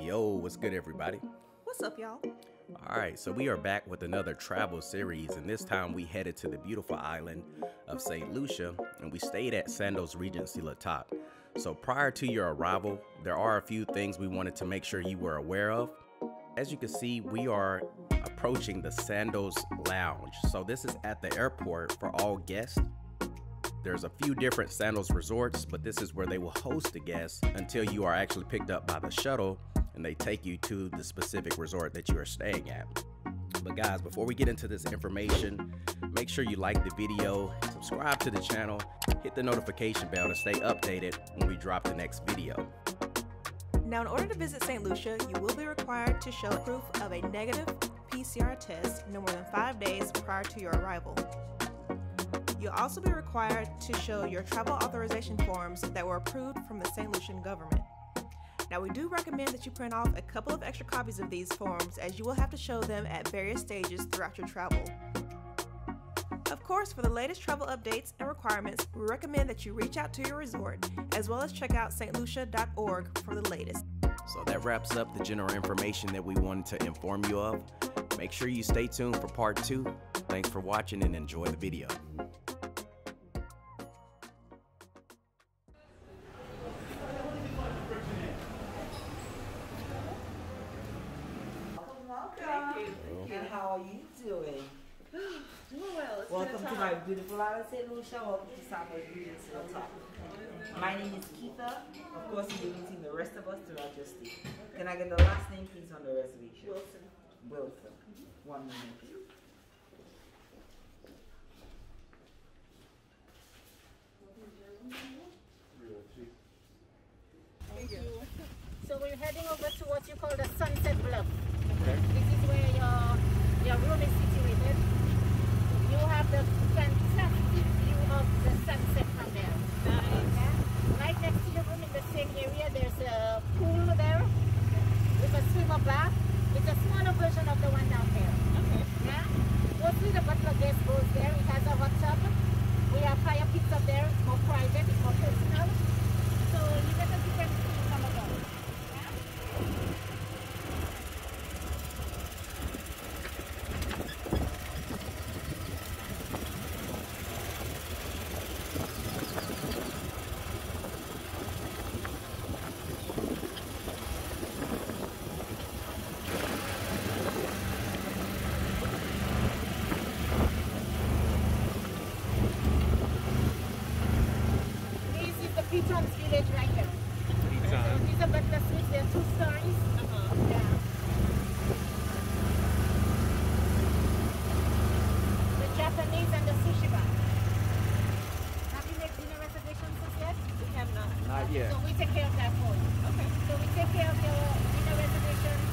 Yo, what's good, everybody? What's up, y'all? All right, so we are back with another travel series, and this time we headed to the beautiful island of St. Lucia, and we stayed at Sandals Regency La Toc. So prior to your arrival, there are a few things we wanted to make sure you were aware of. As you can see, we are approaching the Sandals Lounge. So this is at the airport for all guests. There's a few different Sandals resorts, but this is where they will host the guests until you are actually picked up by the shuttle and they take you to the specific resort that you are staying at. But guys, before we get into this information, make sure you like the video, subscribe to the channel, hit the notification bell to stay updated when we drop the next video. Now, in order to visit St. Lucia, you will be required to show proof of a negative PCR test no more than 5 days prior to your arrival. You'll also be required to show your travel authorization forms that were approved from the St. Lucian government. Now, we do recommend that you print off a couple of extra copies of these forms, as you will have to show them at various stages throughout your travel. Of course, for the latest travel updates and requirements, we recommend that you reach out to your resort, as well as check out stlucia.org for the latest. So that wraps up the general information that we wanted to inform you of. Make sure you stay tuned for part 2. Thanks for watching and enjoy the video. Beautiful island, St. Lucia. Welcome to Sandals Regency La Toc. My name is Keitha. Of course, you'll be meeting the rest of us throughout your stay. Can I get the last name, please, on the reservation? Wilson. Wilson. One moment, please. Thank you. So we're heading over to what you call the Sunset Bluff. Okay. This is where your room is situated. You have the fantastic view of the sunset from there. Right next to the room, in the same area, there's a pool there with a swimmer bath. It's a smaller version of the one down there. Okay. Yeah. Mostly the butler guest goes there. It has a hot tub. We have fire pits up there. It's more private. It's more personal. So you get a different feel from above. Piton's village right here. Piton. These are butler suites. There are 2 stories. Yeah. The Japanese and the sushi bar. Have you made dinner reservations yet? We have not. Not yet. So we take care of that for you. Okay. So we take care of your dinner reservations,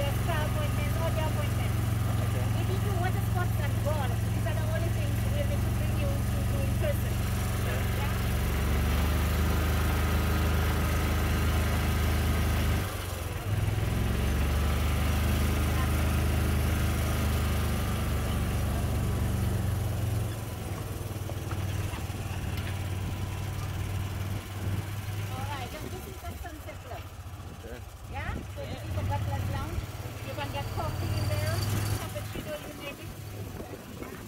your spa appointments, all your appointments. Okay. We give you water sports and ball. These are the only things we're able to bring you to do in person. Coffee in there, cappuccino, you name it.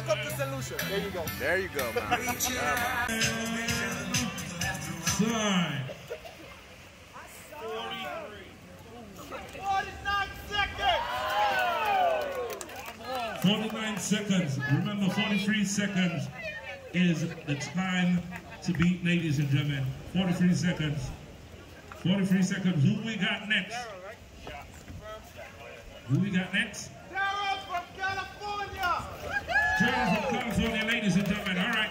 Welcome to St. Lucia. There you go. There you go, man. Sign. 43. 49 seconds. 49 seconds. Remember, 43 seconds is the time to beat, ladies and gentlemen. 43 seconds. 43 seconds. Who we got next? Who we got next? Daryl's from California. Daryl's from California, ladies and gentlemen. All right.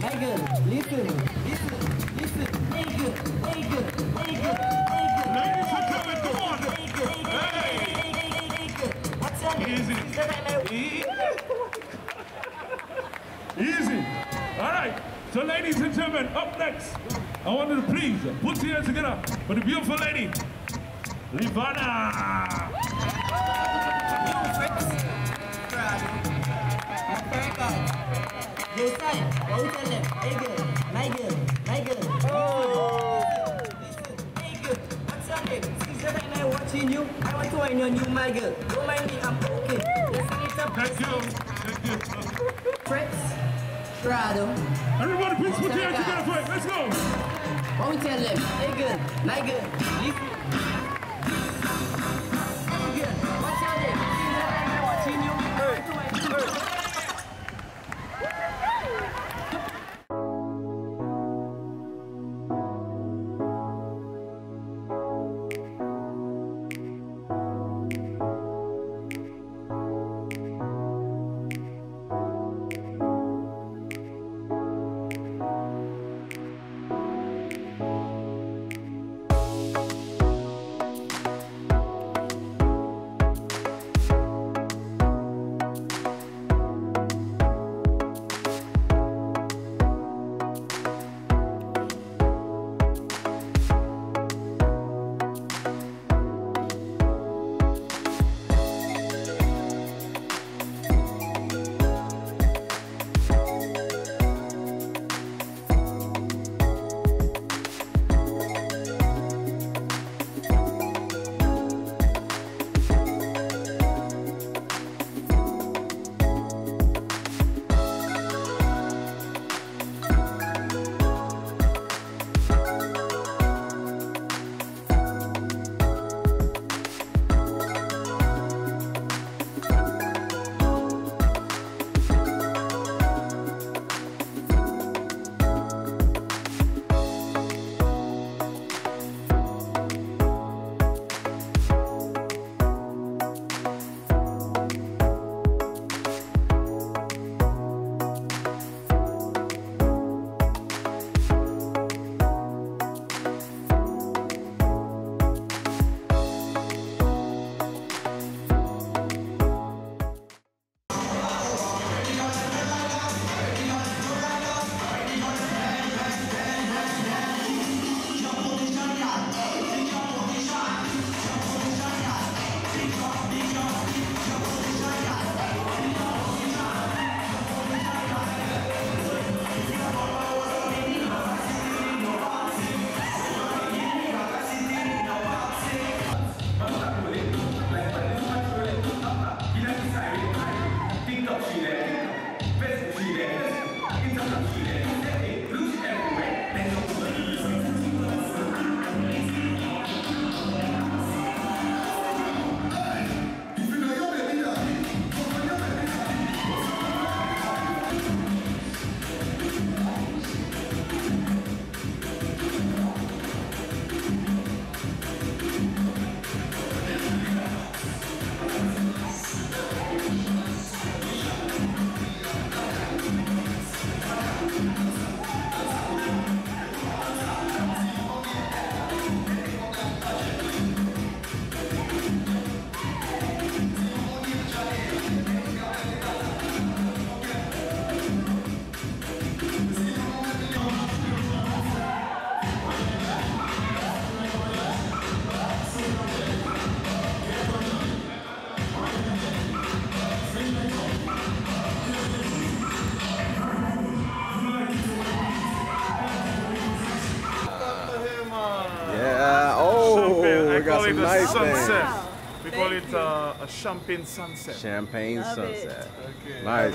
Megan, listen, listen, listen. Megan, Megan, Megan, Megan. Ladies and gentlemen, come on. Hey. What's up? Easy. Easy. All right. So, ladies and gentlemen, up next, I wanted to please put your hands together for the beautiful lady. Rivana! Oh! Listen, hey girl, what's up? Since that I'm watching you, I want to wind on you, my girl. Don't mind me, I'm okay. Thank you. Thank you. Trips, Prado. Everybody, please put your hands together for it. Let's go. Won't tell them. Hey girl, my girl, listen. Yeah, oh, we got some nice sunset. We call it a champagne sunset. Champagne Love sunset. It. Okay. Nice.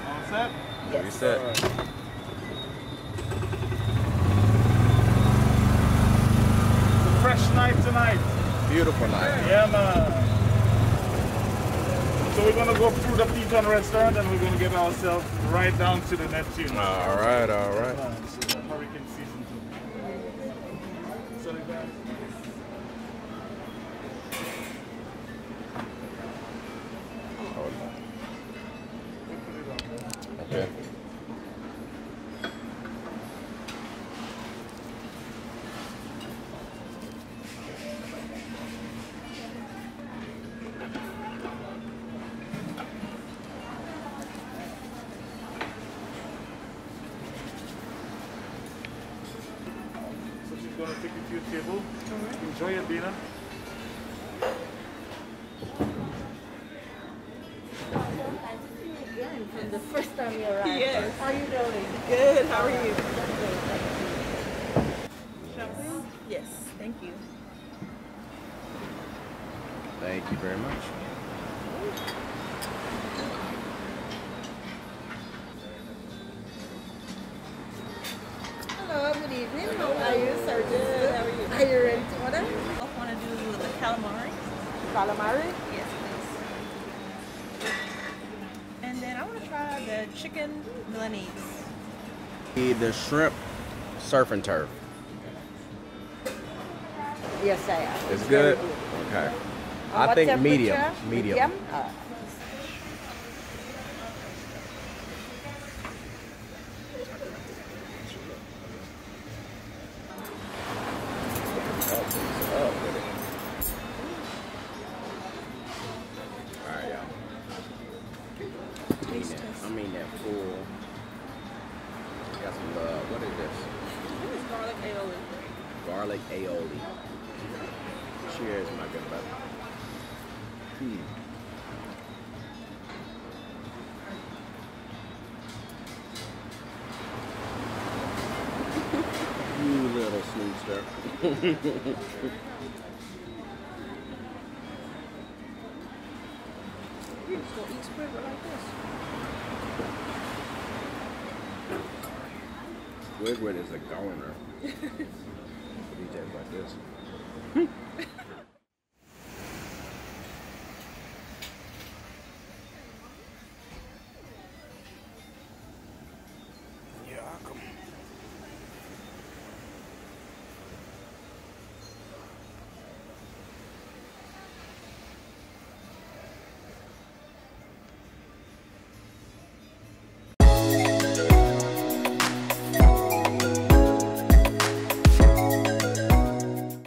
All set? Yes. Reset. All right. It's a fresh night tonight. Beautiful night. Yeah, man. So we're gonna go through the Piton restaurant and we're gonna get ourselves right down to the Neptune. All right, all right. So hurricane season 2. Sorry, guys. Okay. Gonna take it to your table. Right. Enjoy your dinner. I see you again from the first time you arrived. Yes. How are you doing? Good. How are you? Good. Champagne? Yes. Thank you. Thank you very much. Calamari? Yes, please. And then I want to try the chicken Milanese. The shrimp surf and turf. Yes, I am. It's good? Good. Okay. I think medium. Medium? Garlic aioli. Cheers, my good brother. You little snoozester. You just gonna eat spread like this. Squidward is a goner. Like this.